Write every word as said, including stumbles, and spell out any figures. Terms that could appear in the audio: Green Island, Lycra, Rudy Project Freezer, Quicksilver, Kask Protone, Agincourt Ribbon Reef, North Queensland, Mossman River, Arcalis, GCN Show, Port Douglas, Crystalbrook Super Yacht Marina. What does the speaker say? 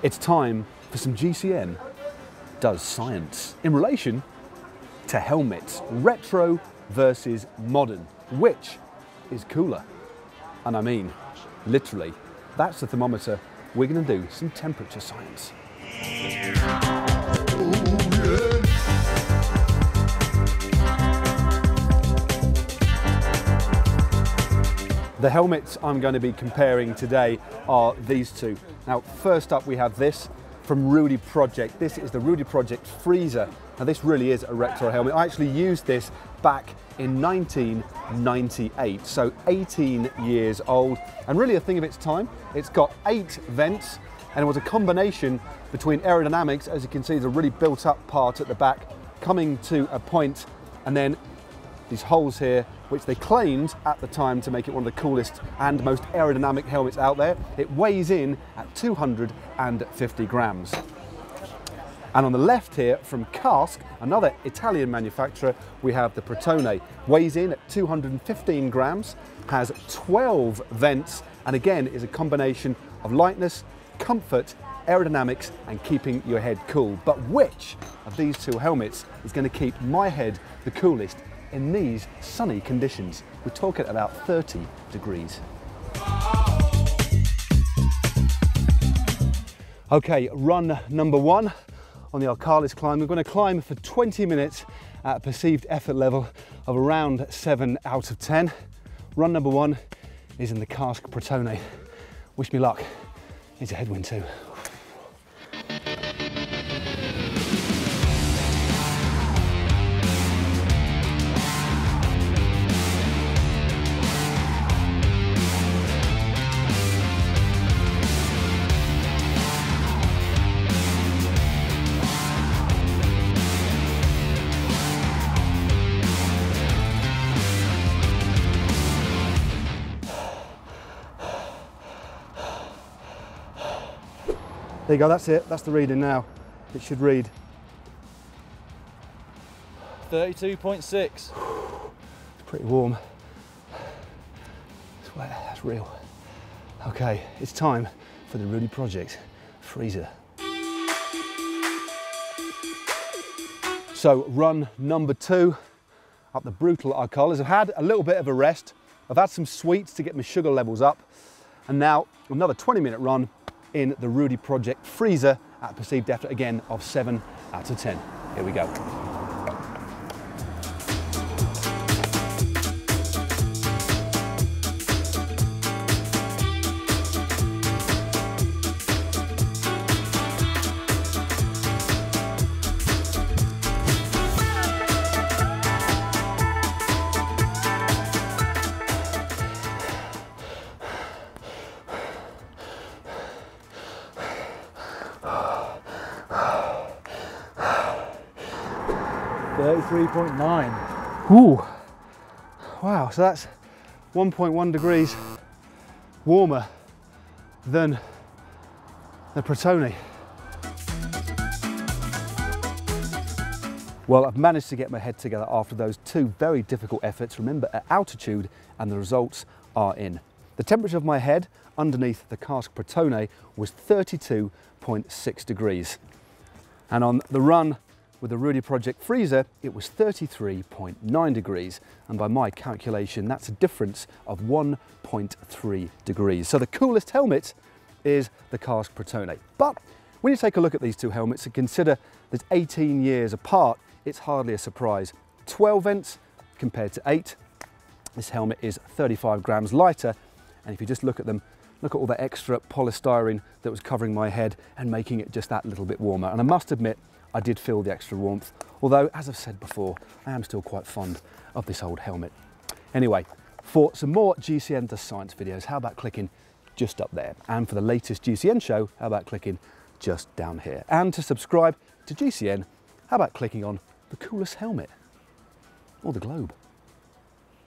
It's time for some G C N Does Science in relation to helmets, retro versus modern. Which is cooler? And I mean, literally, that's the thermometer. We're gonna do some temperature science. The helmets I'm going to be comparing today are these two. Now, first up we have this from Rudy Project. This is the Rudy Project Freezer. Now, this really is a retro helmet. I actually used this back in nineteen ninety-eight, so eighteen years old, and really a thing of its time. It's got eight vents, and it was a combination between aerodynamics, as you can see, there's a really built-up part at the back, coming to a point, and then these holes here, which they claimed at the time to make it one of the coolest and most aerodynamic helmets out there. It weighs in at two hundred fifty grams. And on the left here, from Kask, another Italian manufacturer, we have the Protone. Weighs in at two hundred fifteen grams, has twelve vents, and again is a combination of lightness, comfort, aerodynamics, and keeping your head cool. But which of these two helmets is going to keep my head the coolest in these sunny conditions? We're talking about thirty degrees. Okay, run number one on the Arcalis climb. We're going to climb for twenty minutes at a perceived effort level of around seven out of ten. Run number one is in the Kask Protone. Wish me luck. It's a headwind too. There you go, that's it, that's the reading now. It should read thirty-two point six. It's pretty warm. It's wet, that's real. Okay, it's time for the Rudy Project Freezer. So, run number two up the brutal Arcalis. I've had a little bit of a rest. I've had some sweets to get my sugar levels up. And now, another twenty minute run in the Rudy Project Freezer at perceived effort again of seven out of ten. Here we go. thirty-three point nine. Ooh, wow, so that's one point one degrees warmer than the Protone. Well, I've managed to get my head together after those two very difficult efforts, remember, at altitude, and the results are in. The temperature of my head underneath the Kask Protone was thirty-two point six degrees. And on the run with the Rudy Project Freezer, it was thirty-three point nine degrees, and by my calculation, that's a difference of one point three degrees. So the coolest helmet is the Kask Protone. But when you take a look at these two helmets and consider that eighteen years apart, it's hardly a surprise. twelve vents compared to eight. This helmet is thirty-five grams lighter, and if you just look at them, look at all the extra polystyrene that was covering my head and making it just that little bit warmer. And I must admit, I did feel the extra warmth, although, as I've said before, I am still quite fond of this old helmet. Anyway, for some more G C N Does Science videos, how about clicking just up there? And for the latest G C N show, how about clicking just down here? And to subscribe to G C N, how about clicking on the coolest helmet or the globe?